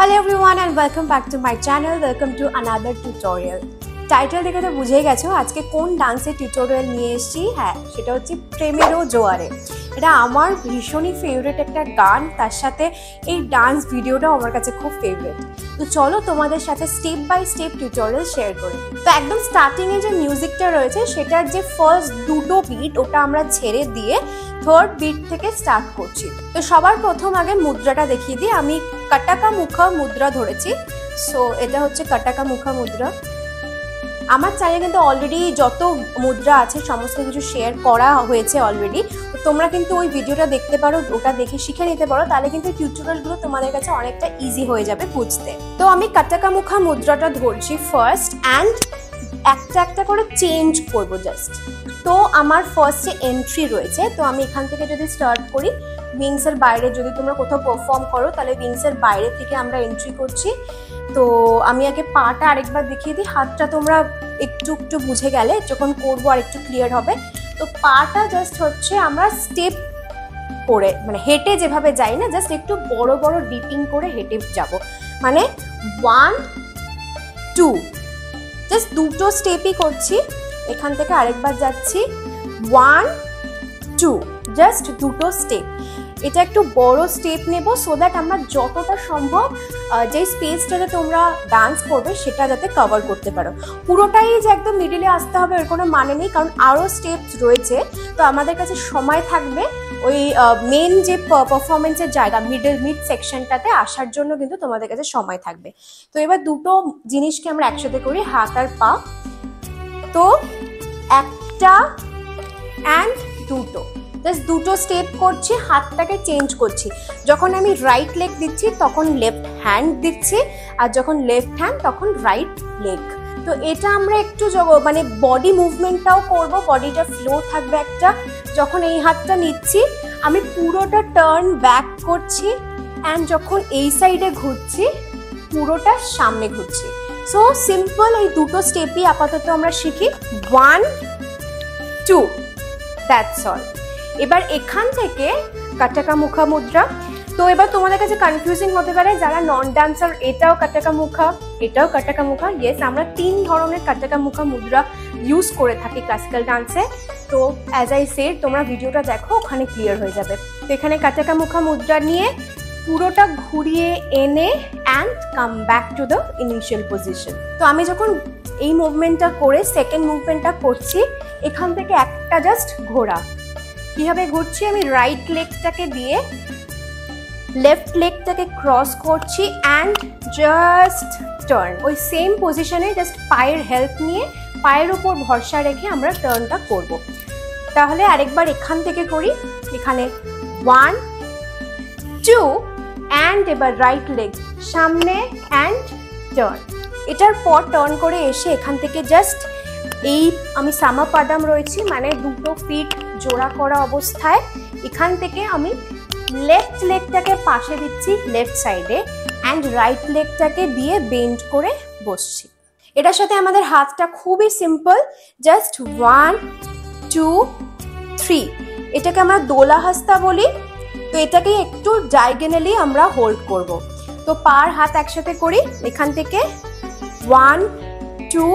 Hello everyone and welcome back to my channel. Welcome to another tutorial. Title देखो तो बुझे गए हो आज के कौन डांस से tutorial निये ची है। शेटा होती प्रेमेरो जोआरे। এটা আমার ভীষণই ফেভারিট একটা গান, তার সাথে এই ডান্স ভিডিওটাও আমার কাছে খুব ফেভারিট। তো চলো তোমাদের সাথে step by step tutorial share করি। তো একদম স্টার্টিং এ যে মিউজিকটা রয়েছে সেটার যে ফার্স্ট দুটো বিট ওটা আমরা ছেড়ে দিয়ে থার্ড বিট থেকে স্টার্ট করছি। তো সবার প্রথম আগে মুদ্রাটা দেখিয়ে দিই। আমি কটকা মুখা মুদ্রা ধরেছি, সো এটা হচ্ছে কটকা মুখা মুদ্রা। আমার চ্যানেলে কিন্তু অলরেডি যত মুদ্রা আছে সমস্ত কিছু শেয়ার করা হয়েছে অলরেডি, তো তোমরা কিন্তু ওই ভিডিওটা দেখতে পারো, ওটা দেখে শিখে নিতে পারো, তাহলে কিন্তু টিউটোরিয়ালগুলো তোমাদের কাছে অনেকটা ইজি হয়ে যাবে বুঝতে। তো আমি কটকা মুখা মুদ্রাটা ধরছি ফার্স্ট অ্যান্ড একটা একটা করে চেঞ্জ করবো জাস্ট। তো আমার ফার্স্ট যে এন্ট্রি রয়েছে, তো আমি এখান থেকে যদি স্টার্ট করি উইংসের বাইরে, যদি তোমরা কোথাও পারফর্ম করো তাহলে উইংসের বাইরে থেকে আমরা এন্ট্রি করছি। তো আমি আগে পাটা আরেকবার দেখিয়ে দিই, হাতটা তোমরা একটু একটু বুঝে গেলে যখন করবো আর একটু ক্লিয়ার হবে। তো পাটা জাস্ট হচ্ছে আমরা স্টেপ করে মানে হেঁটে যেভাবে যাই না, জাস্ট একটু বড় বড় ডিপিং করে হেঁটে যাব, মানে ওয়ান টু, জাস্ট দুটো স্টেপই করছি। এখান থেকে আরেকবার যাচ্ছি ওয়ান টু, জাস্ট দুটো স্টেপ। এটা একটু বড় স্টেপ নেব সো দ্যাট আমরা যতটা সম্ভব যেই স্পেসটাতে তোমরা ডান্স করবে সেটা যাতে কভার করতে পারো। পুরোটাই যে একদম মিডিলে আসতে হবে এর কোনো মানে নেই, কারণ আরও স্টেপস রয়েছে। তো আমাদের কাছে সময় থাকবে ওই মেন যে পারফরমেন্সের জায়গা মিড সেকশনটাতে আসার জন্য, কিন্তু তোমাদের কাছে সময় থাকবে। তো এবার দুটো জিনিসকে আমরা একসাথে করি, হাত আর পা। তো একটা অ্যান্ড দুটো, জাস্ট দুটো স্টেপ করছি, হাতটাকে চেঞ্জ করছি। যখন আমি রাইট লেগ দিচ্ছি তখন লেফট হ্যান্ড দিচ্ছি, আর যখন লেফট হ্যান্ড তখন রাইট লেগ। তো এটা আমরা একটু মানে বডি মুভমেন্টটাও করব, বডিটা ফ্লো থাকবে একটা। যখন এই হাতটা নিচ্ছি আমি পুরোটা টার্ন ব্যাক করছি, অ্যান্ড যখন এই সাইডে ঘুরছি পুরোটা সামনে ঘুরছি। সো সিম্পল এই দুটো স্টেপই আপাতত আমরা শিখি, ওয়ান টু, দ্যাটস অল। এবার এখান থেকে কটকা মুখা মুদ্রা। তো এবার তোমাদের কাছে কনফিউজিং হতে পারে যারা নন ডান্সার, এটাও কটকা মুখা এটাও কটকা মুখা। ইয়েস, আমরা তিন ধরনের কটকা মুখা মুদ্রা ইউজ করে থাকি ক্লাসিক্যাল ডান্সে। তো অ্যাজ আই সেড তোমরা ভিডিওটা দেখো, ওখানে ক্লিয়ার হয়ে যাবে। তো এখানে কটকা মুখা মুদ্রা নিয়ে পুরোটা ঘুরিয়ে এনে and come back to the initial position. তো আমি যখন এই মুভমেন্টটা করে সেকেন্ড মুভমেন্টটা করছি, এখান থেকে একটা জাস্ট ঘোরা। কীভাবে ঘুরছি, আমি রাইট লেগটাকে দিয়ে লেফট লেগটাকে ক্রস করছি অ্যান্ড জাস্ট টার্ন। ওই সেম পজিশনে জাস্ট পায়ের হেল্প নিয়ে, পায়ের উপর ভরসা রেখে আমরা টার্নটা করব। তাহলে আরেকবার এখান থেকে করি, এখানে ওয়ান টু অ্যান্ড এবার রাইট লেগ সামনে অ্যান্ড টার্ন। এটার পর টার্ন করে এসে এখান থেকে জাস্ট এই আমি সামাপাদাম রয়েছি, মানে দুটো ফিট জোড়া করা অবস্থায় এখান থেকে আমি লেফট লেগটাকে পাশে দিচ্ছি লেফট সাইডে, অ্যান্ড রাইট লেগটাকে দিয়ে বেন্ড করে বসছি। এটার সাথে আমাদের হাতটা খুবই simple, just one two three. এটাকে আমরা দোলা হাস্তা বলি। তো এটাকে একটু ডায়াগোনালি আমরা হোল্ড করব। তো পার হাত একসাথে করি, এখান থেকে ওয়ান টু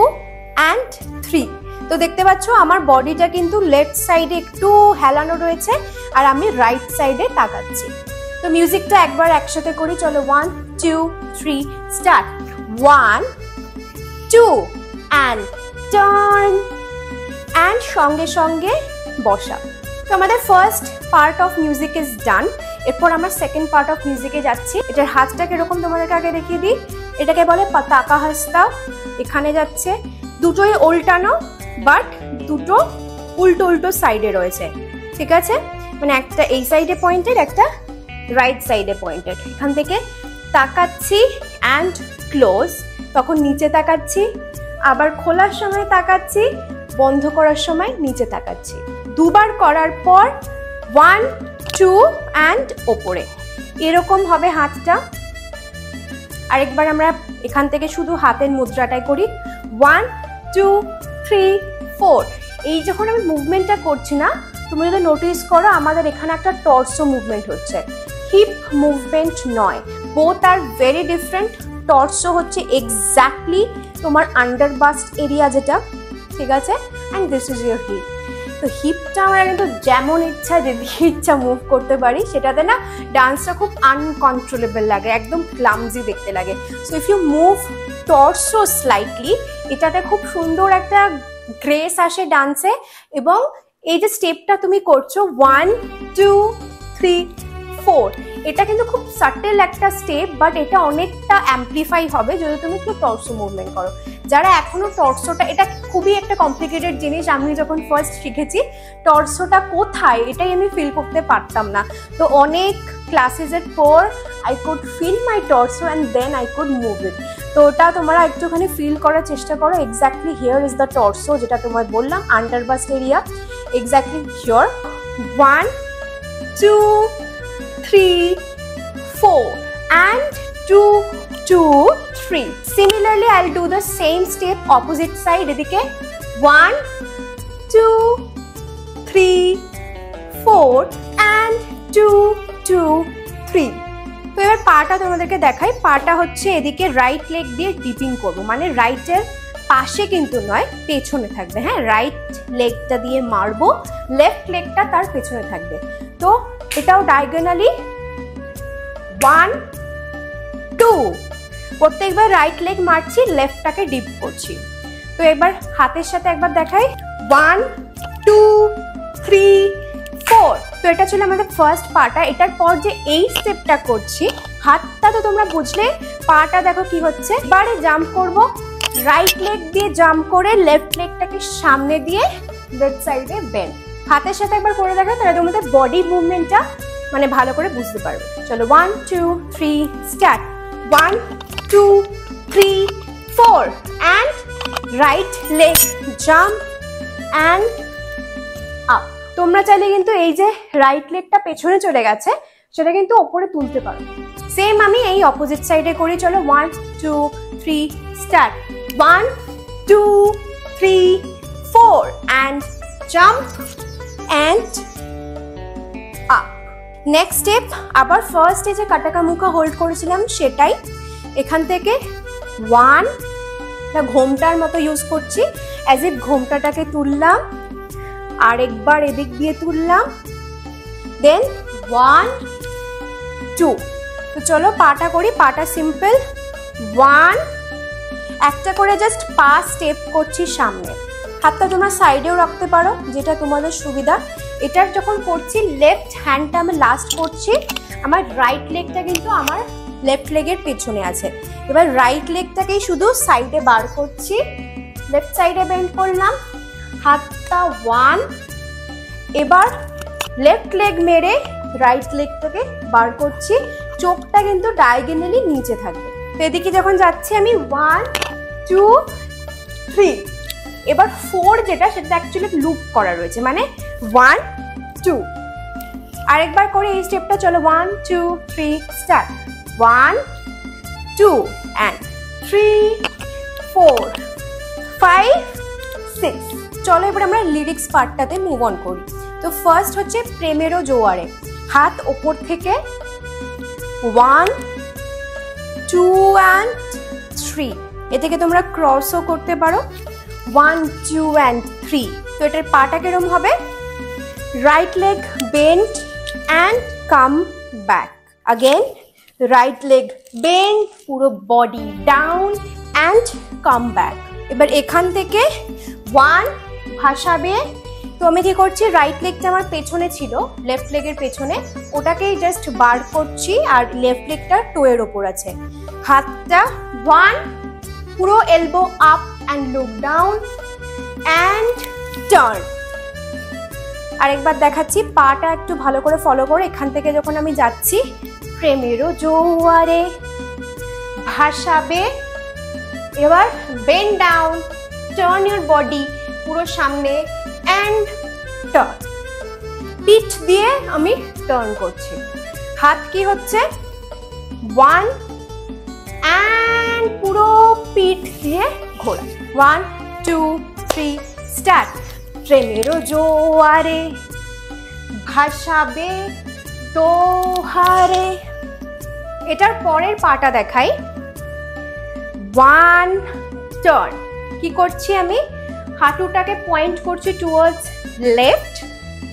অ্যান্ড থ্রি। তো দেখতে পাচ্ছ আমার বডিটা কিন্তু লেফট সাইডে একটু হেলানো রয়েছে আর আমি রাইট সাইডে তাকাচ্ছি। তো মিউজিকটা একবার একসাথে করি, চলো one two three start, one two and turn and সঙ্গে সঙ্গে বসা। তো আমাদের first part of music is done. এরপর আমরা সেকেন্ড পার্ট অফ মিউজিকে যাচ্ছি। এটার হাতটাকে এরকম তোমাদেরকে আগে দেখিয়ে দিই, এটাকে বলে পতাকা হাস্তা। এখানে যাচ্ছে দুটোই উল্টানো, বাট দুটো উল্টো উল্টো সাইডে রয়েছে, ঠিক আছে, মানে একটা এই সাইডে পয়েন্টেড একটা রাইট সাইডে পয়েন্টেড। এখান থেকে তাকাচ্ছি অ্যান্ড ক্লোজ, তখন নিচে তাকাচ্ছি, আবার খোলার সময় তাকাচ্ছি, বন্ধ করার সময় নিচে তাকাচ্ছি। দুবার করার পর ওয়ান টু অ্যান্ড ওপরে, এরকম হবে হাতটা। আরেকবার আমরা এখান থেকে শুধু হাতের মুদ্রাটাই করি, ওয়ান টু থ্রি ফোর। এই যখন আমি মুভমেন্টটা করছি না, তুমি যদি নোটিস করো আমাদের এখানে একটা টর্সো মুভমেন্ট হচ্ছে, হিপ মুভমেন্ট নয়। both are very different. Torso হচ্ছে exactly তোমার under bust area যেটা, ঠিক আছে, and this is your hip. তো হিপটা আমরা কিন্তু যেমন ইচ্ছা যদি ইচ্ছা মুভ করতে পারি, সেটাতে না ডান্সটা খুব আনকন্ট্রোলেবল লাগে, একদম ক্লামজি দেখতে লাগে। So if you move torso slightly, এটাতে খুব সুন্দর একটা গ্রেস আসে ডান্সে। এবং এই যে স্টেপটা তুমি করছো 1 2 3 4, এটা কিন্তু খুব সাটেল একটা স্টেপ, বাট এটা অনেকটা অ্যাম্পলিফাই হবে যদি তুমি একটু টর্সো মুভমেন্ট করো। যারা এখনো টর্সোটা, এটা খুবই একটা কমপ্লিকেটেড জিনিস, আমি যখন ফার্স্ট শিখেছি টর্সোটা কোথায় এটাই আমি ফিল করতে পারতাম না। তো অনেক ক্লাসেসের পর I could feel my torso and then I could move it. তো ওটা তোমরা একটুখানি ফিল করার চেষ্টা করো। Exactly here is the torso, যেটা তোমায় বললাম underbust area, exactly here. 1 2 3 4 and 2 2 3. Similarly, I'll do the same step opposite side. Edike 1 2 3 4 and 2 2 3. তো এবার পাটা তোমাদেরকে দেখাই। পাটা হচ্ছে এদিকে রাইট লেগ দিয়ে ডিপিং করবো, মানে রাইটের পাশে কিন্তু নয়, পেছনে থাকবে। হ্যাঁ, রাইট লেগটা দিয়ে মারবো, লেফট লেগটা তার পেছনে থাকবে। তো এটাও ডায়াগোনালি 1 2, প্রত্যেকবার রাইট লেগ মারছি, লেফটটাকে ডিপ করছি। তো এবার হাতের সাথে একবার দেখাই 1 2 3 4। তো এটা ছিল আমাদের ফার্স্ট পাটা। এটার পর যে এই স্টেপটা করছি, হাতটা তো তোমরা বুঝলে, পাটা দেখো কি হচ্ছে। এবারে জাম্প করবো, রাইট লেগ দিয়ে জাম্প করে লেফট লেগটাকে সামনে দিয়ে লেফট সাইডে বেন্ড। হাতের সাথে একবার করে দেখো, তাহলে তোমাদের বডি মুভমেন্টটা মানে ভালো করে বুঝতে পারবে। চলো 1 2 3 start. 1 2 3 4 and right leg jump and up. তোমরা চাইলে কিন্তু এই যে রাইট লেগটা পেছনে চলে গেছে, সেটা কিন্তু ওপরে তুলতে পারো। সেম আমি এই অপোজিট সাইডে করি। চলো 1 2 3 start. 1 2 3 4 and jump and up. Next step, আবার ফার্স্টে যে কাটাকামুখা হোল্ড করেছিলাম সেটাই। এখান থেকে 1 ঘোমটার মতো ইউজ করছি, অ্যাজ ইফ ঘোমটাটাকে তুললাম, আরেকবার এদিক দিয়ে তুললাম, দেন 1 2। তো চলো পাটা করি। পাটা সিম্পল 1, একটা করে জাস্ট পা স্টেপ করছি সামনে। হাতটা তোমরা সাইডেও রাখতে পারো, যেটা তোমাদের সুবিধা। এটার যখন করছি, লেফট হ্যান্ডটা আমি লাস্ট করছি, আমার রাইট লেগটা কিন্তু আমার লেফট লেগের পেছনে আছে। এবার রাইট লেগটাকেই শুধু সাইডে বার করছি, লেফট সাইডে বেন্ড করলাম, হাতটা 1। এবার লেফট লেগ মেরে রাইট লেগটাকে বার করছি, চোখটা কিন্তু ডায়াগোনালি নিচে থাকবে। তো এদিকে যখন যাচ্ছি আমি 1 2 3। এবার 4 যেটা, সেটা অ্যাকচুয়ালি লুপ করা রয়েছে, মানে 1 2। আরেকবার করে এই স্টেপটা। চলো 1 2 3 স্টার্ট। 1 2 and 3 4 5 6। চলো এবার আমরা লিরিক্স পার্টটাতে মুভ অন করি। তো ফার্স্ট হচ্ছে প্রেমেরও জোয়ারে। হাত ওপর থেকে 1 2 and 3। এ থেকে তোমরা ক্রসও করতে পারো। 1 2 and 3। তো এটার পাটা কিরম হবে? Right leg bend and come back again, right leg bend, পুরো body down and come back. এবার এখান থেকে 1 ভাসাবে। তো আমি কি করছি, রাইট লেগটা আমার পেছনে ছিল, লেফট লেগের পেছনে, ওটাকেই জাস্ট বার করছি, আর লেফট লেগটা টোয়ের ওপর আছে। হাতটা 1, পুরো elbow up and look down and turn. আরেকবার দেখাচ্ছি, পাটা একটু ভালো করে ফলো করো। এখান থেকে যখন আমি যাচ্ছি, প্রেমেরও জোয়ারে ভাসাবে, এবার bend down, turn your body, পুরো সামনে and turn, পিঠ দিয়ে আমি টার্ন করছি। হাত কি হচ্ছে 1 and পুরো পিঠ দিয়ে ঘোরা। 1 2 3 স্টার্ট। প্রেমেরও জোয়ারে ভাসাবে দোহারে, এটার পরের পাটা দেখাই, ওয়ান টার্ন। কি করছি আমি? হাঁটুটাকে পয়েন্ট করছি টুয়ার্ডস লেফট,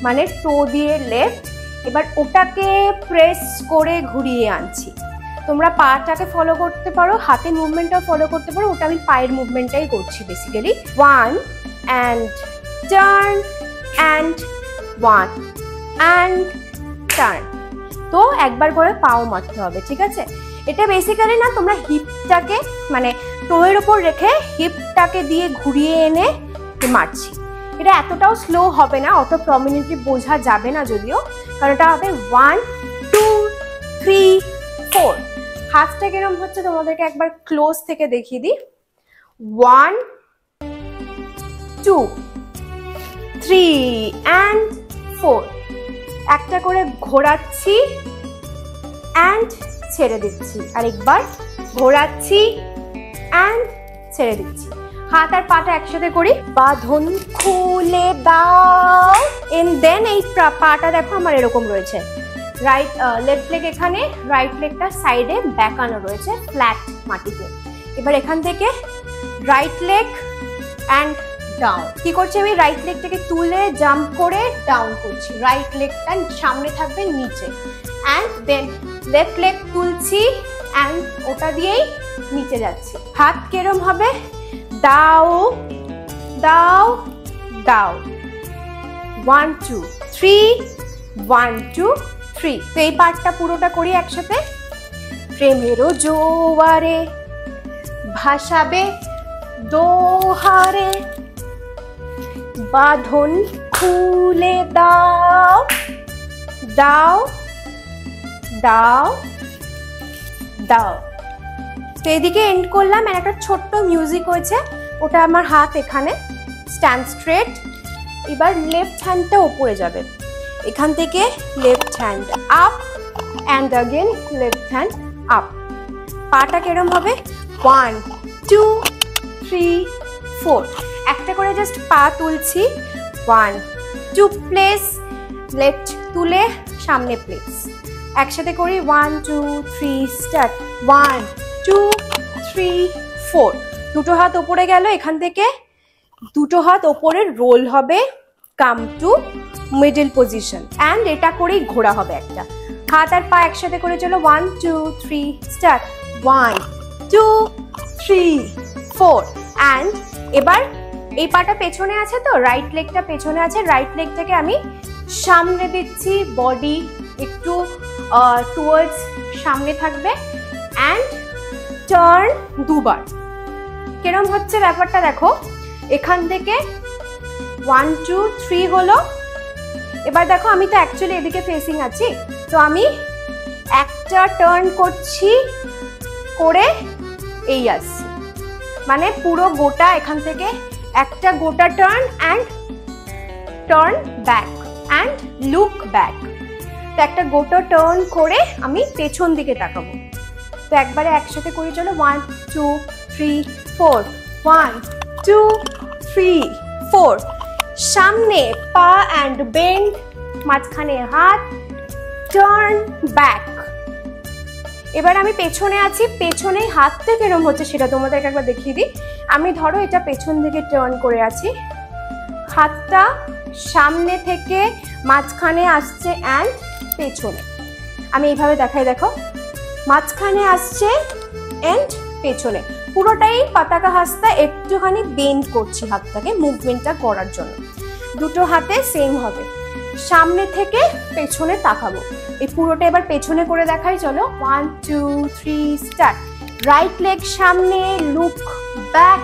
মানে টো দিয়ে লেফট। এবার ওটাকে প্রেস করে ঘুরিয়ে আনছি। তোমরা পাটাকে ফলো করতে পারো, হাতের মুভমেন্টটাও ফলো করতে পারো, ওটা আমি পায়ের মুভমেন্টটাই করছি basically. One and turn and one and turn. তো একবার করে পাও মারতে হবে, ঠিক আছে? এটা বেসিক্যালি না, তোমরা হিপটাকে মানে টোয়ের ওপর রেখে হিপটাকে দিয়ে ঘুরিয়ে এনে মারছি। এটা এতটাও স্লো হবে না, অত প্রমিনেন্টলি বোঝা যাবে না যদিও, কারণ এটা হবে ওয়ান টু থ্রি ফোর। হাতটা কিরম হচ্ছে তোমাদেরকে একবার ক্লোজ থেকে দেখিয়ে দিই। One two three and four, একটা করে ঘোরাচ্ছি অ্যান্ড ছেড়ে দিচ্ছি, আর একবার ঘোরাচ্ছি অ্যান্ড ছেড়ে দিচ্ছি। হাত আর পাটা একসাথে করি। বাঁধন খুলে দাও, এন্ড দেন এই পাটা দেখো আমার এরকম রয়েছে, রাইট লেফট লেগ এখানে, রাইট লেগটা সাইডে বেঁকানো রয়েছে ফ্ল্যাট মাটিতে। এবার এখান থেকে রাইট লেগ অ্যান্ড ডাউন। কি করছি আমি? রাইট লেগটাকে তুলে জাম্প করে ডাউন করছি, রাইট লেগটা সামনে থাকবে নিচে, অ্যান্ড দেন লেফট লেগ তুলছি অ্যান্ড ওটা দিয়েই নিচে যাচ্ছি। হাত কেরম হবে? দাও দাও দাও, one two three, one two three. তো এই পার্টটা পুরোটা করি একসাথে। প্রেমেরও জোয়ারে ভাসাবে দোহারে, বাঁধন খুলে দাও, দাও দাও দাও। তো এদিকে এন্ড করলাম, আর একটা ছোট্ট মিউজিক হয়েছে, ওটা আমার হাত এখানে স্ট্যান্ড স্ট্রেট। এবার লেফট হ্যান্ডটা ওপরে যাবে, এখান থেকে left hand up and again left hand up. পাটা কেরম হবে? ওয়ান টু থ্রি ফোর, একটা করে জাস্ট পা তুলছি। ওয়ান টু প্লেস, লেফট তুলে সামনে প্লেস, একসাথে করি। One two three start, one two three four. দুটো হাত ওপরে গেল, এখান থেকে দুটো হাত ওপরে রোল হবে, come to middle position, and এটা করেই ঘোরা হবে একটা। হাত আর পা একসাথে করে চলো, one two three start, one two three four. And এবার এই পাটা পেছনে আছে, তো রাইট লেগটা পেছনে আছে, রাইট লেগটাকে আমি সামনে দিচ্ছি, বডি একটু টুয়ার্ডস সামনে থাকবে, অ্যান্ড টার্ন দুবার। কেরম হচ্ছে ব্যাপারটা দেখো, এখান থেকে ওয়ান টু থ্রি হলো। এবার দেখো আমি তো অ্যাকচুয়ালি এদিকে ফেসিং আছি, তো আমি একটা টার্ন করছি করে এই আসছি, মানে পুরো গোটা এখান থেকে একটা গোটা turn and turn back and look back. তো একটা গোটা টার্ন করে আমি পেছন দিকে তাকাবো। তো একবারে একসাথে করে চলো, one two three four, one two three four. সামনে পা অ্যান্ড বেন্ড, মাঝখানে হাত, টার্ন ব্যাক। এবার আমি পেছনে আছি, পেছনে হাতটা কেরম হচ্ছে সেটা তোমাদেরকে একবার দেখিয়ে দিই। আমি ধরো এটা পেছন দিকে টার্ন করে আছি, হাতটা সামনে থেকে মাঝখানে আসছে অ্যান্ড পেছনে, আমি এইভাবে দেখাই, দেখো মাঝখানে আসছে অ্যান্ড পেছনে, পুরোটাই পতাকা হাতটা একটুখানি বেন্ড করছি হাতটাকে মুভমেন্টটা করার জন্য। দুটো হাতে সেম হবে, সামনে থেকে পেছনে তাকাবো। এই পুরোটা এবার পেছনে করে দেখাই চলো, one two three start. Right leg সামনে লুক ব্যাক,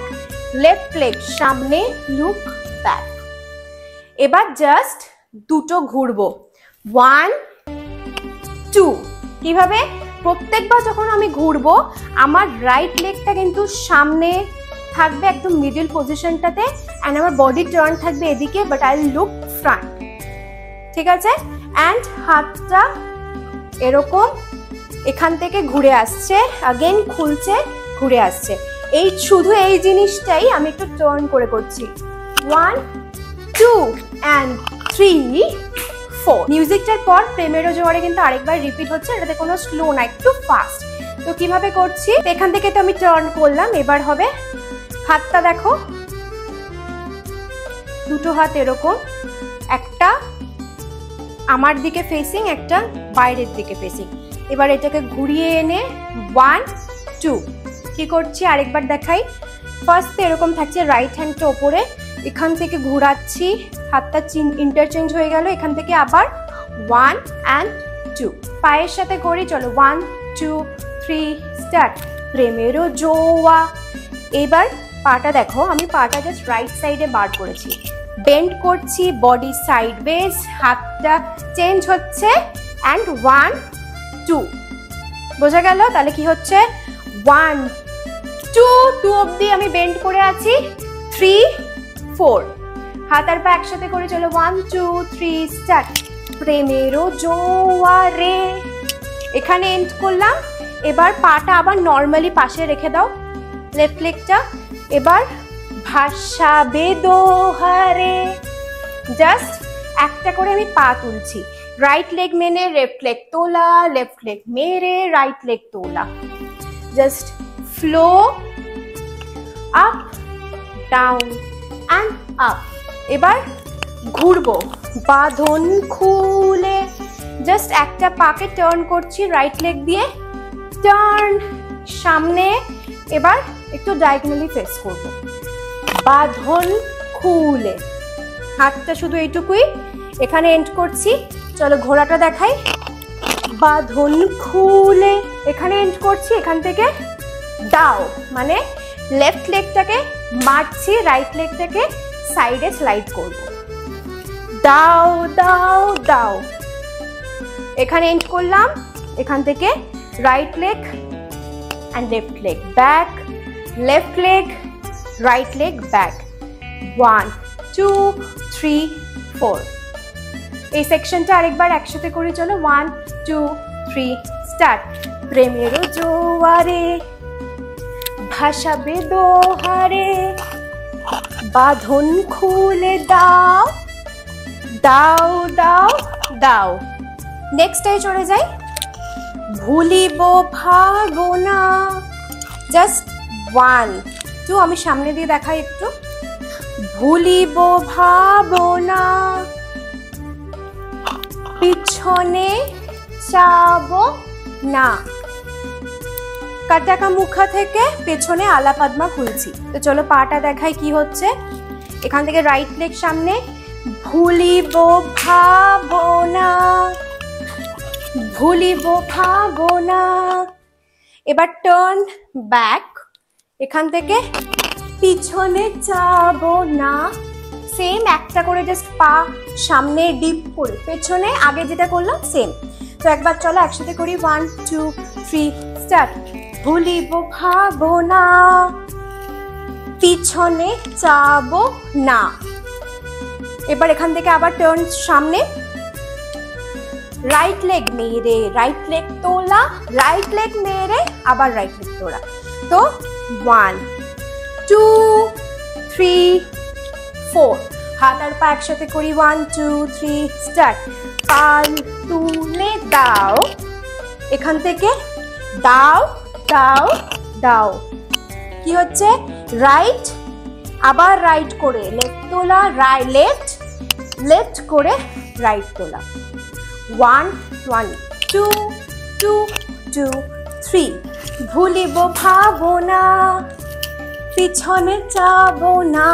লেফট লেগ সামনে লুক ব্যাক। এবার জাস্ট দুটো ঘুরবো, ওয়ান টু। কিভাবে? প্রত্যেকবার যখন আমি ঘুরবো আমার রাইট লেগটা কিন্তু সামনে থাকবে একদম মিডল পজিশনটাতে, অ্যান্ড আমার বডি টার্ন থাকবে এদিকে, বাট আই লুক ফ্রন্ট, ঠিক আছে? অ্যান্ড হাতটা এরকম এখান থেকে ঘুরে আসছে, আগেন খুলছে, ঘুরে আসছে। এই শুধু এই জিনিসটাই আমি একটু টার্ন করে করছি, ওয়ান টু অ্যান্ড থ্রি 4 মিউজিকটার পর প্রেমেরও জোয়ারে কিন্তু আরেকবার রিপিট হচ্ছে, এটাতে কোনো স্লো না, একটু ফাস্ট। তো কিভাবে করছি, এখান থেকে তো আমি টার্ন করলাম, এবার হবে হাতটা দেখো, দুটো হাত এরকম, একটা আমার দিকে ফেসিং, একটা বাইরের দিকে ফেসিং। এবার এটাকে ঘুরিয়ে এনে 1 2 কি করছি আরেকবার দেখাই। ফার্স্ট এরকম থাকছে, রাইট হ্যান্ডটা ওপরে, এখান থেকে ঘোরাচ্ছি, হাতটা ইন্টারচেঞ্জ হয়ে গেল, এখান থেকে আবার 1 and 2 পায়ের সাথে করি। চলো 1 2 3 স্টার্ট। প্রেমেরও জোয়া। এবার পাটা দেখো, আমি পাটা জাস্ট রাইট সাইডে বার করেছি, বেন্ড করছি, বডি সাইড বেস, হাতটা চেঞ্জ হচ্ছে, অ্যান্ড 1 2 বোঝা গেল? তাহলে কি হচ্ছে 1 2 2 অবধি আমি বেন্ড করে আছি, 3 4 হাত আর পা একসাথে করে চলো 1 2 3 স্টার্ট। প্রেমেরও জোয়ারে এখানে এন্ড করলাম। এবার পাটা আবার নর্মালি পাশে রেখে দাও, লেফট লেগটা। এবার ভাসাবে দোহারে, জাস্ট একটা করে আমি পা তুলছি, রাইট লেগ মেনে লেফট লেগ তোলা, লেফট লেগ মেরে রাইট লেগ তোলা, just flow up down and up. এবার ঘুরবো, বাঁধন খুলে জাস্ট একটা পাকে টার্ন করছি, রাইট লেগ দিয়ে টার্ন সামনে। এবার একটু ডায়াগোনালি ফেস করবো, বাঁধন খুলে হাতটা শুধু এইটুকুই, এখানে এন্ড করছি। চলো ঘোড়াটা দেখাই, বাঁধন খুলে এখানে এন্ড করছি, এখান থেকে দাও মানে লেফট লেগটাকে মারছি, রাইট লেগটাকে সাইডে স্লাইড করবো, দাও দাও দাও, এখানে এন্ড করলাম, এখান থেকে right leg and left leg back, left leg right leg back, 1 2 3 4 এই সেকশনটা আরেকবার একসাথে করে চলো 1 2 3 স্টার্ট। প্রেমেরও জোয়ারে, ভাসাবে দোহারে, বাঁধন খুলে দাও দাও দাও দাও। নেক্সটটাই চলে যাই, ভুলিব ভাগো না, জাস্ট 1 2 আমি সামনে দিয়ে দেখাই একটু, ভুলিব ভাবনা, পিছনে চাবো না, কাটাকা মুখা থেকে পেছনে আলা পদ্মা খুলছি। তো চলো পাটা দেখাই কি হচ্ছে, এখান থেকে রাইট লেগ সামনে, ভুলিব ভাবনা, ভুলিব ভাবনা। এবার টার্ন ব্যাক, এখান থেকে পিছনে যাবো না, সেম একটা করে জাস্ট পা সামনে ডিপ করে পেছনে, আগে যেটা করলাম সেম। তো একবার চলো একসাথে করি 1 2 3 স্টার্ট। ভুলিব ভাবো না, পিছনে যাবো না, এবার এখান থেকে আবার টার্ন সামনে, রাইট লেগ মেরে রাইট লেগ তোলা, রাইট লেগ মেরে আবার রাইট লেগ তোলা। তো 1 2 3 4 হাত আর পা একসাথে করি 1 2 3 স্টার্ট। পা তুলে দাও, এখান থেকে দাও দাও দাও, কি হচ্ছে রাইট, আবার রাইট করে লেফট তোলা, লেফট লেফট করে রাইট তোলা, 1 1 2 2 2 3 ভুলিব ভাবনা, পিছনে যাবো না,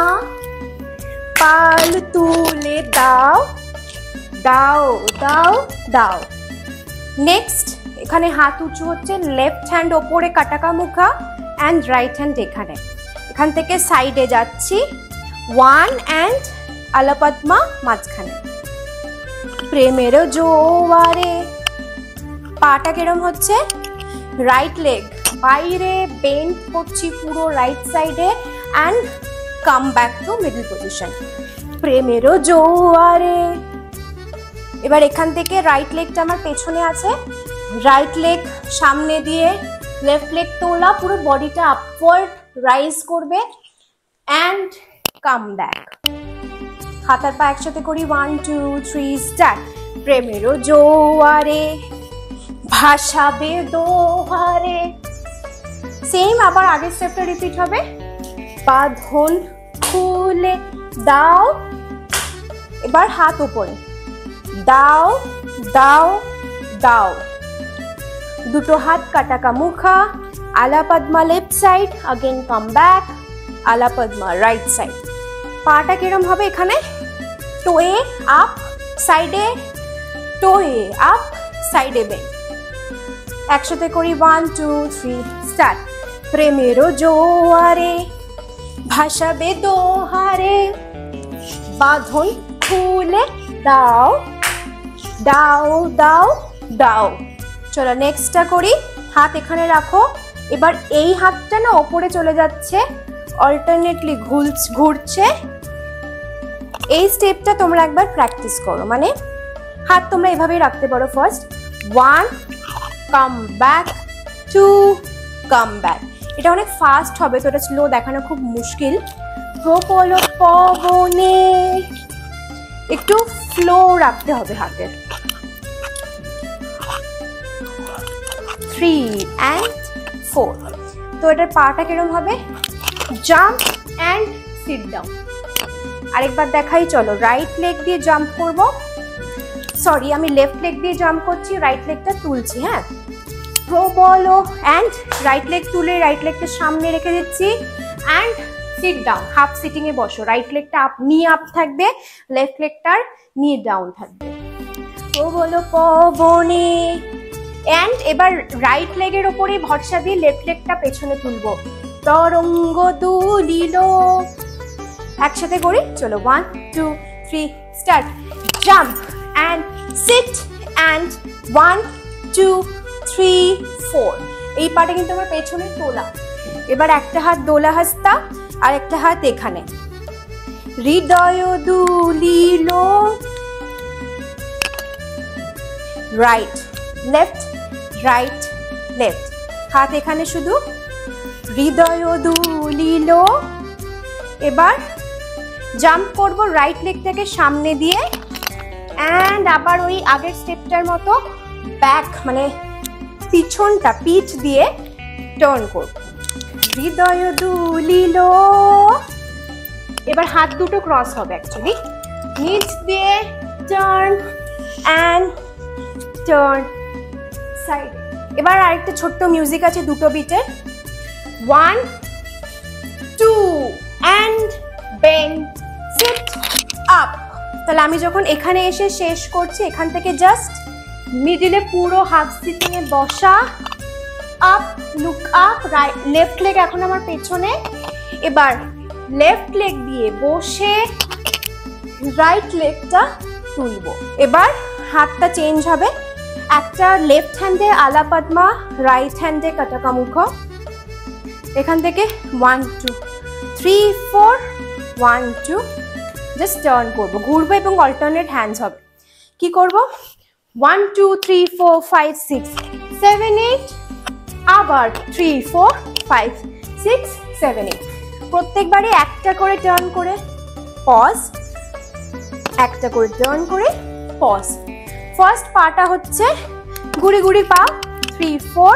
পাল তুলে দাও দাও দাও দাও। নেক্সট এখানে হাত উঁচু হচ্ছে, লেফট হ্যান্ড ওপরে কাটাকা মুখা অ্যান্ড রাইট হ্যান্ড এখানে, এখান থেকে সাইডে যাচ্ছি, 1 and আলাপদ্মা মাঝখানে। প্রেমেরও জোয়ারে, পাটা কেরম হচ্ছে, রাইট লেগ বাইরে বেন্ড করছি পুরো রাইট সাইডে and come back to middle position, প্রেমেরও জোয়ারে। এবার এখান থেকে রাইট লেগটা আমার পেছনে আছে, রাইট লেগ সামনে দিয়ে লেফট লেগ তোলা, পুরো বডিটা আপওয়ার্ড রাইজ করবে অ্যান্ড কাম ব্যাক। হাত আর পা একসাথে করি 1 2 3 স্টার্ট। প্রেমেরও জোয়ারে ভাসাবে দোহারে। সেম আবার আগের স্টেপটা রিপিট হবে। বাঁধন খুলে দাও, এবার হাত উপরে, দাও দাও দাও, দুটো হাত কাটাকামুখা, আলা পদ্মা left side, again come back, আলা পদ্মা রাইট সাইড। পাটা কিরম হবে এখানে? টোয়ে আপ সাইডে, টোয়ে আপ সাইডে বেন্ড। একসাথে করি, 1 2 3 স্টার্ট। প্রেমেরও জোয়ারে ভাসাবে দোহারে, বাঁধন খুলে দাও দাও দাও দাও। চলো নেক্সটটা করি। হাত এখানে রাখো, এবার এই হাতটা না ওপরে চলে যাচ্ছে, অল্টারনেটলি ঘুরছে। এই স্টেপটা তোমরা একবার প্র্যাকটিস করো, মানে হাত তোমরা এভাবেই রাখতে পারো। First 1 come back, 2 come back. এটা অনেক ফাস্ট হবে তো এটা স্লো দেখানো খুব মুশকিল। প্রবল পবনে একটু ফ্লো রাখতে হবে হাতের। 3 and 4। তো এটার পাটা কিরম হবে? Jump and sit down. আরেকবার দেখাই, চলো রাইট লেগ দিয়ে জাম্প করব। সরি, আমি লেফট লেগ দিয়ে জাম্প করছি, রাইট লেগটা তুলছি। হ্যাঁ, প্রো বলো অ্যান্ড রাইট লেগ তুলে রাইট লেগটা সামনে রেখে দিচ্ছি অ্যান্ড সিট ডাউন। হাফ সিটিংয়ে বসো, রাইট লেগটা আপ, নি আপ থাকবে, লেফট লেগটার নি ডাউন থাকবে। প্রো বলো পবনে অ্যান্ড এবার রাইট লেগের ওপরে ভরসা দিয়ে লেফট লেগটা পেছনে তুলবো। তরঙ্গ দুলিল। একসাথে করি, চলো 1 2 3 start. Jump and sit and 1 2 3 4। এই পার্টে কিন্তু আমার পেছনে তোলা। এবার একটা হাত দোলা হাস্তা আর একটা হাত এখানে। হৃদয় দুলিল, রাইট লেফট রাইট লেফট, হাত এখানে শুধু। হৃদয় দুলিল। এবার জাম্প করব রাইট লেগটাকে সামনে দিয়ে অ্যান্ড আবার ওই আগের স্টেপটার মতো ব্যাক, মানে পিছনটা পিঠ দিয়ে টার্ন করব। হৃদয় দুলিল। এবার হাত দুটো ক্রস হবে, অ্যাকচুয়ালি নিচ দিয়ে টার্ন অ্যান্ড টার্ন সাইড। এবার আরেকটা ছোট্ট মিউজিক আছে দুটো বিটের, 1 2 and bend, sit up. তাহলে আমি যখন এখানে এসে শেষ করছি, এখান থেকে জাস্ট মিডিলে পুরো হাফ সিটিংয়ে বসা, up look up, right left leg এখন আমার পেছনে। এবার লেফট লেগ দিয়ে বসে রাইট লেগটা তুলব। এবার হাতটা চেঞ্জ হবে, একটা লেফট হ্যান্ডে আলা পদ্মা, রাইট হ্যান্ডে কটকামুখ। এখান থেকে 1 2 3 4 1 2 জাস্ট টার্ন করবো, ঘুরবো এবং অল্টারনেট হ্যান্ডস হবে। কি করব? 1 2 3 4 5 6 7 8, আবার 3 4 5 6 7 8। প্রত্যেকবারে একটা করে টার্ন করে পজ, একটা করে টার্ন করে পজ। ফার্স্ট পাটা হচ্ছে ঘুরে ঘুরে পা, 3 4,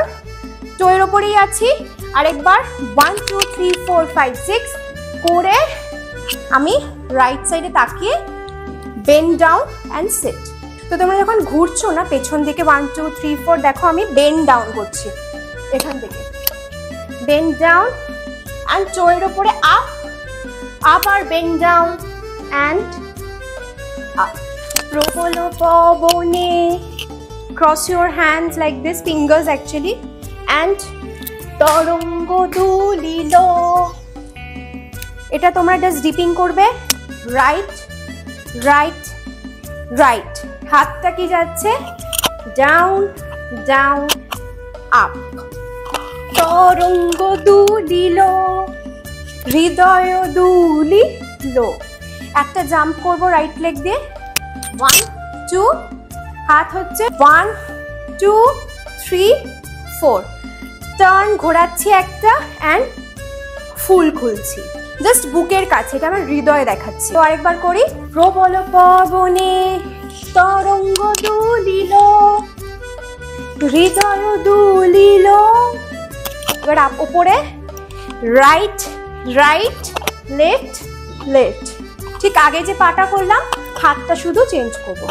টোয়ের ওপরেই আছি। আরেকবার 1 2 3 4 5 6 করে আমি রাইট সাইডে তাকিয়ে বেন্ড ডাউন অ্যান্ড সিট। তো তোমরা যখন ঘুরছো না পেছন দিকে, 1 2 3 4, দেখো আমি বেন্ড ডাউন করছি, এখান থেকে বেন্ড ডাউন অ্যান্ড চোয়ের ওপরে আপ, আবার বেন্ড ডাউন অ্যান্ড আপ। প্রবল পবনে cross your hands like this, fingers actually, and তরঙ্গ দুলিল। এটা তোমরা জাস্ট ডিপিং করবে, রাইট রাইট রাইট, হাতটা কি যাচ্ছে ডাউন ডাউন আপ। তরঙ্গ দুলিল, হৃদয় দুলিল। একটা জাম্প করব রাইট লেগ দিয়ে, 1 2, হাত হচ্ছে 1 2 3 4, টার্ন ঘোরাচ্ছি একটা অ্যান্ড ফুল খুলছি জাস্ট বুকের কাছে, এটা আমার হৃদয় দেখাচ্ছি। তো আরেকবার করি, প্রবল পবনে তরঙ্গ দুলিল, হৃদয় দুলিল। এবার উপরে রাইট রাইট লেফট লেফট, ঠিক আগে যে পাটা করলাম হাতটা শুধু চেঞ্জ করব।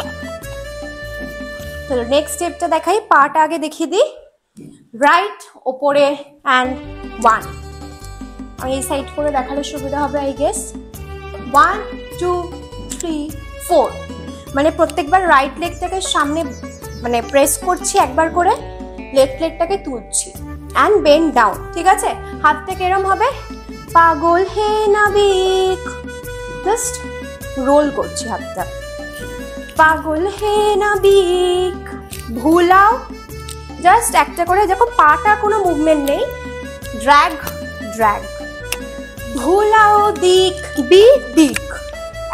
চলো নেক্সট স্টেপটা দেখাই, পাটা আগে দেখিয়ে দিই। রাইট ওপরে অ্যান্ড ওয়ান, আমি এই সাইড করে দেখালে সুবিধা হবে I guess. One two three four, মানে প্রত্যেকবার রাইট লেগটাকে সামনে মানে প্রেস করছি একবার করে, লেফট লেগটাকে তুলছি অ্যান্ড বেন্ড ডাউন। ঠিক আছে, হাত থেকে এরম হবে পাগল হে নাবিক, জাস্ট রোল করছি হাতটা, পাগল হে নাবিক। ভুলাও জাস্ট একটা করে, যখন পাটা কোনো মুভমেন্ট নেই, ড্র্যাগ ড্র্যাগ। ভুলাও দিক বি দিক,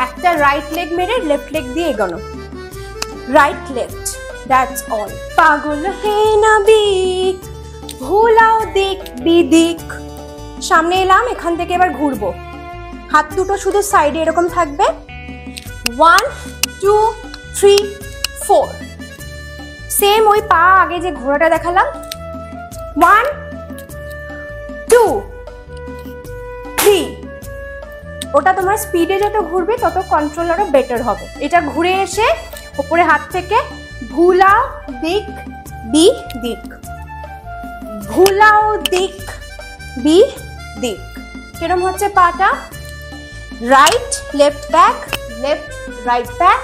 একটা রাইট লেগ মেরে লেফট লেগ দিয়ে এগোনো, রাইট লেফট, দ্যাটস অল। পাগল হে নাবিক ভুলাও দিক বি দিক, সামনে এলাম, এখান থেকে এবার ঘুরবো, হাত দুটো শুধু সাইডে এরকম থাকবে। One two three four, same ওই পা আগে যে ঘোরাটা দেখালাম। ওয়ান টু থ্রি, ওটা তোমার স্পিডে যত ঘুরবে তত কন্ট্রোল আরো বেটার হবে। এটা ঘুরে এসে ওপরে হাত থেকে ভুলাও দিক বি দিক, ভুলাও দিক বি দিক। কিরম হচ্ছে পাটা? Right left back, left right back,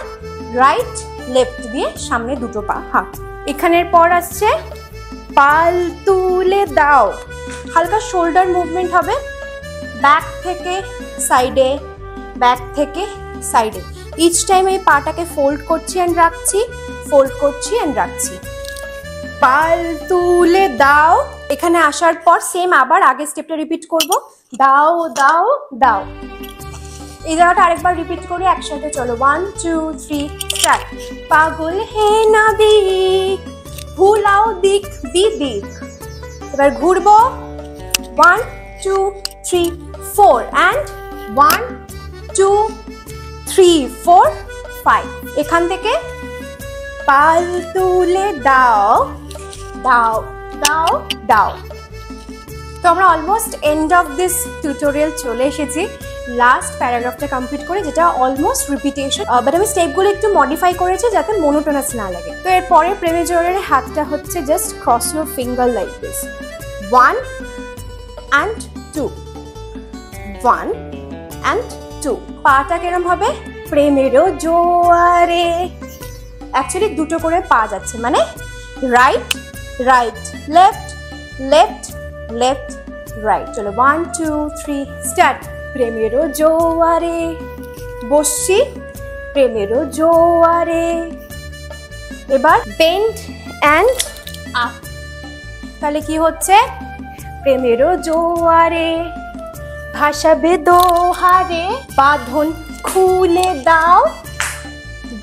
right left দিয়ে সামনে দুটো পা হাত। এখানের পর আসছে পাল তুলে দাও, হালকা শোল্ডার মুভমেন্ট হবে, ব্যাক থেকে সাইডে, ব্যাক থেকে সাইডে। ইচ টাইম এই পাটাকে ফোল্ড করছি অ্যান্ড রাখছি, ফোল্ড করছি অ্যান্ড রাখছি। পাল তুলে দাও, এখানে আসার পর সেম আবার আগের স্টেপটা রিপিট করব, দাও দাও দাও। এই জায়গাটা আরেকবার রিপিট করি একসাথে, চলো। One two three start. পাগল হে নাবিক ভুলাও দিক বি দিক, এবার ঘুরবো। One two three four and one two three four five, এখান থেকে পাল তুলে দাও দাও দাও দাও। তো আমরা almost end of this tutorial চলে এসেছি, লাস্ট প্যারাগ্রাফটা কমপ্লিট করে, যেটা অলমোস্ট রিপিটেশন, বাট আমি স্টেপগুলো একটু মডিফাই করেছি যাতে মনোটোনাস না লাগে। তো এরপরে প্রেমে জোরের হাতটা হচ্ছে just cross your finger like this, one and two, one and two. পাটা কেরম হবে? প্রেমেরও জোয়ারে। অ্যাকচুয়ালি দুটো করে পা যাচ্ছে, মানে right right left left left right. চলো ওয়ান টু থ্রি স্টার্ট। প্রেমেরও জোয়ারে বসছি, প্রেমেরও জোয়ারে। এবার বেন্ড অ্যান্ড আপ, তাহলে কি হচ্ছে? প্রেমেরও জোয়ারে ভাসাবে দোহারে, বাঁধন খুলে দাও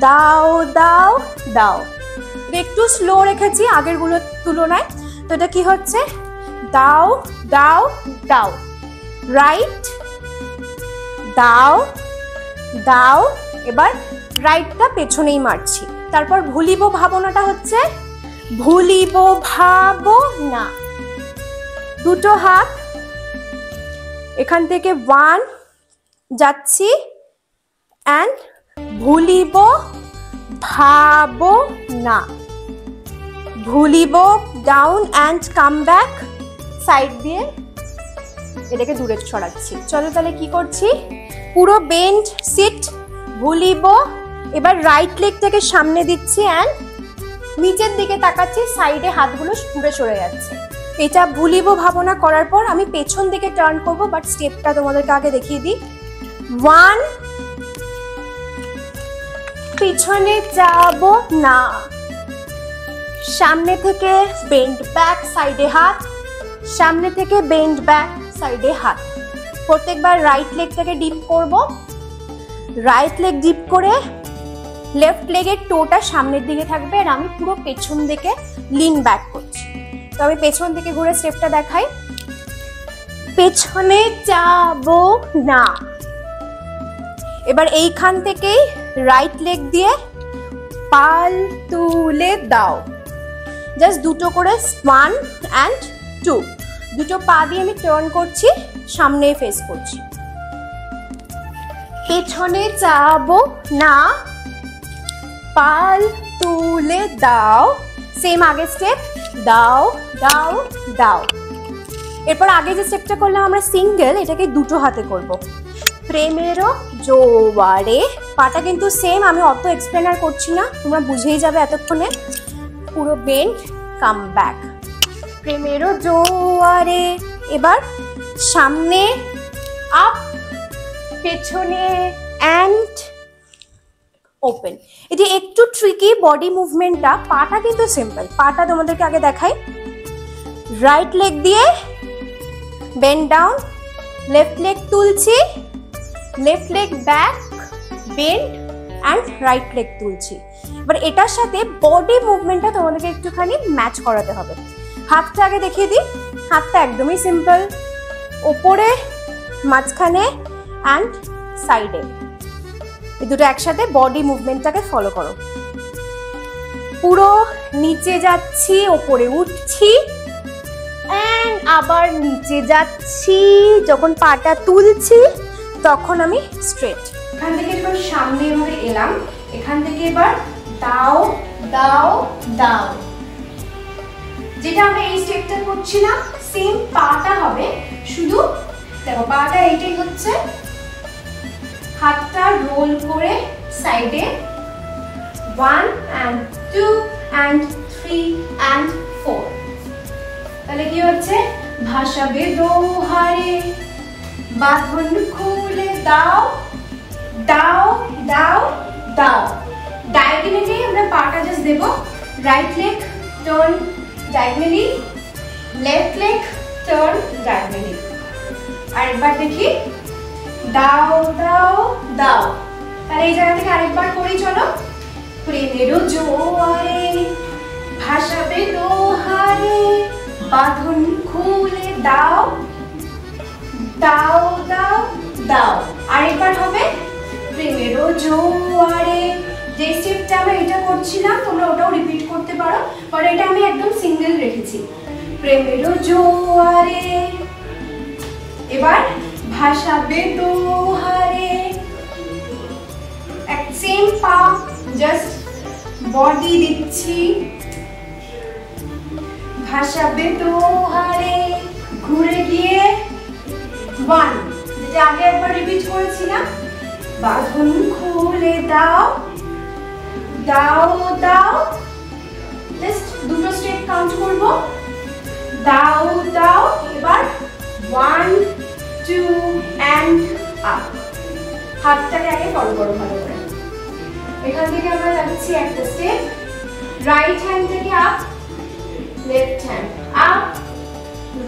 দাও দাও দাও। একটু স্লো রেখেছি আগেরগুলোর তুলনায়, তো এটা কি হচ্ছে? দাও দাও দাও, রাইট দাও দাও। এবার রাইটটা পেছনেই মারছি, তারপর ভুলিব ভাবনাটা হচ্ছে ভুলিব ভাবনা। দুটো হাত এখান থেকে ওয়ান যাচ্ছি অ্যান্ড ভুলিব ভাবনা, ভুলিব down and come back, side দিয়ে এটাকে দূরে ছড়াচ্ছি। চলো তাহলে কি করছি? পুরো বেন্ড সিট, ভুলিব, এবার রাইট লেগটাকে সামনে দিচ্ছি অ্যান্ড নিচের দিকে তাকাচ্ছি, সাইডে হাতগুলো দূরে সরে যাচ্ছে। এটা ভুলিব ভাবনা করার পর আমি পেছন দিকে টার্ন করব, বাট স্টেপটা তোমাদেরকে আগে দেখিয়ে দিই। ওয়ান, পিছনে যাব না, সামনে থেকে বেন্ড ব্যাক সাইডে হাত, সামনে থেকে বেন্ড ব্যাক সাইডে হাত। প্রত্যেকবার রাইট লেগটাকে ডিপ করব, রাইট লেগ ডিপ করে লেফট লেগের টোটা সামনের দিকে থাকবে আর আমি পুরো পেছন দিকে লিন ব্যাক করছি। তো আমি পেছন থেকে ঘুরে স্টেপটা দেখাই। পেছনে যাব না, এবার এইখান থেকেই রাইট লেগ দিয়ে পাল তুলে দাও। জাস্ট দুটো করে 1 and 2 দুটো পা দিয়ে আমি টার্ন করছি, সামনে ফেস করছি। পেছনে যাবো না, পাল তুলে দাও। সেম আগে স্টেপ, দাও দাও দাও। এরপর আগে যে স্টেপটা করলাম আমরা সিঙ্গেল, এটাকে দুটো হাতে করব। প্রেমেরও জোয়ারে, পাটা কিন্তু সেম, আমি অত এক্সপ্লেন আর করছি না, তোমরা বুঝেই যাবে এতক্ষণে। পুরো বেন্ড, কাম ব্যাক, প্রেমেরও জোয়ারে। এবার সামনে আপ, পেছনে অ্যান্ড ওপেন। এটি একটু ট্রিকি বডি মুভমেন্টটা, পাটা কিন্তু সিম্পল। পাটা তোমাদেরকে আগে দেখাই, রাইট লেগ দিয়ে বেন্ড ডাউন, লেফট লেগ তুলছি, left leg back, bend and right leg তুলছি। এবার এটার সাথে বডি মুভমেন্টটা তোমাদেরকে একটুখানি ম্যাচ করাতে হবে। হাতটা আগে দেখিয়ে দিই, হাতটা একদমই সিম্পল, ওপরে, মাঝখানে অ্যান্ড সাইডে, এই দুটো একসাথে বডি মুভমেন্টটাকে ফলো করো। পুরো নিচে যাচ্ছি, ওপরে উঠছি, অ্যান্ড আবার নিচে যাচ্ছি। যখন পাটা তুলছি তখন আমি স্ট্রেট। এখান থেকে যখন সামনে এভাবে এলাম, এখান থেকে এবার দাও দাও দাও, যেটা আমরা এই স্টেপটা করছি না, সেম পাটা হবে। শুধু দেখো পাটা এইটাই হচ্ছে, হাতটা রোল করে সাইডে, 1 and 2 and 3 and 4। তাহলে কি হচ্ছে, ভাসাবে দোহারে বাঁধন খুলে দাও, দাও দাও দাও। ডায়াগোনালি আমরা পাটা জাস্ট দেব, right leg turn diagonally, left leg turn diagonally. আরেকবার দেখি, দাও দাও দাও। তাহলে এই জায়গা থেকে আরেকবার করি, চলো। প্রেমেরও জোয়ারে ভাসাবে দোহারে বাঁধন খুলে দাও, দাও দাও দাও। আরেকবার হবে, প্রেমেরও জোয়ারে। যে স্টেপটা আমরা এটা করছিলাম, তোমরা ওটাও রিপিট করতে পারো, বাট এটা আমি একদম সিঙ্গেল রেখেছি। প্রেমেরও জোয়ারে, এবার ভাসাবে দোহারে, এক সেম পা, জাস্ট বডি দিচ্ছি, ভাসাবে দোহারে, ঘুরে গিয়ে 1, যেটা আগে একবার রিপিট করেছিলাম, বাঁধন খুলে দাও, দাও দাও। জাস্ট দুটো স্টেপ কাউন্ট করব, দাও দাও। এবার 1, 2 and up, হাতটাকে আগে বড় বড় ভালো করে। এখান থেকে আমরা যাচ্ছি একটা স্টেপ, রাইট হ্যান্ড থেকে up, left hand up,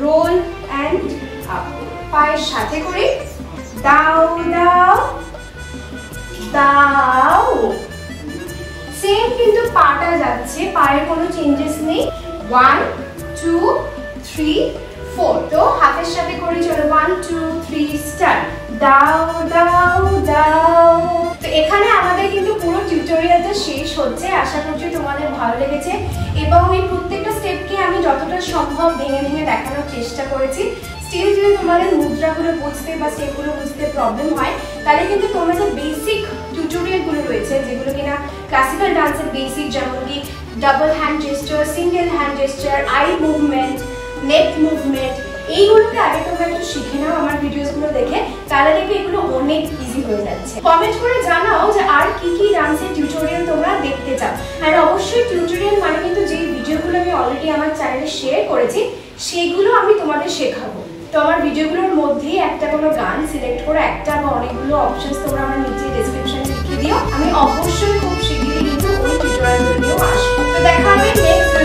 roll and up. পায়ের সাথে করি, দাও দাও দাও। সেম কিন্তু পাটা যাচ্ছে, পায়ের কোনো চেঞ্জেস নেই। 1, 2, 3, 4 তো হাতের সাথে করি, চলো। 1, 2, 3 স্টার্ট, দাও দাও দাও। তো এখানে আমাদের কিন্তু পুরো টিউটোরিয়ালটা শেষ হচ্ছে। আশা করছি তোমাদের ভালো লেগেছে, এবং এই প্রত্যেকটা স্টেপকে আমি যতটা সম্ভব ভেঙে ভেঙে দেখানোর চেষ্টা করেছি। স্টিল যদি তোমাদের মুদ্রাগুলো বুঝতে বা স্টেপগুলো বুঝতে প্রবলেম হয়, তাহলে কিন্তু তোমরা যে বেসিক টিউটোরিয়ালগুলো রয়েছে, যেগুলো কিনা ক্লাসিক্যাল ডান্সের বেসিক, যেমন কি double hand gesture, single hand gesture, eye movement, neck movement, এইগুলোকে আগে তোমরা একটু শিখে নাও আমার ভিডিওসগুলো দেখে, তাহলে দেখবে এগুলো অনেক ইজি হয়ে যাচ্ছে। কমেন্ট করে জানাও যে আর কি ডান্সের টিউটোরিয়াল তোমরা দেখতে চাও। আর অবশ্যই টিউটোরিয়াল মানে কিন্তু যে ভিডিওগুলো আমি অলরেডি আমার চ্যানেলে শেয়ার করেছি, সেগুলো আমি তোমাদের শেখাবো। তো আমার ভিডিওগুলোর মধ্যেই একটা কোনো গান সিলেক্ট করে, একটা বা অনেকগুলো অপশনস তোমরা আমার নিচে ডেসক্রিপশনে লিখে দিও। আমি অবশ্যই খুব শিগগিরই কিন্তু ওই টিউটোরিয়ালগুলো নিয়েও আসবো। তো দেখা হবে নেক্সট।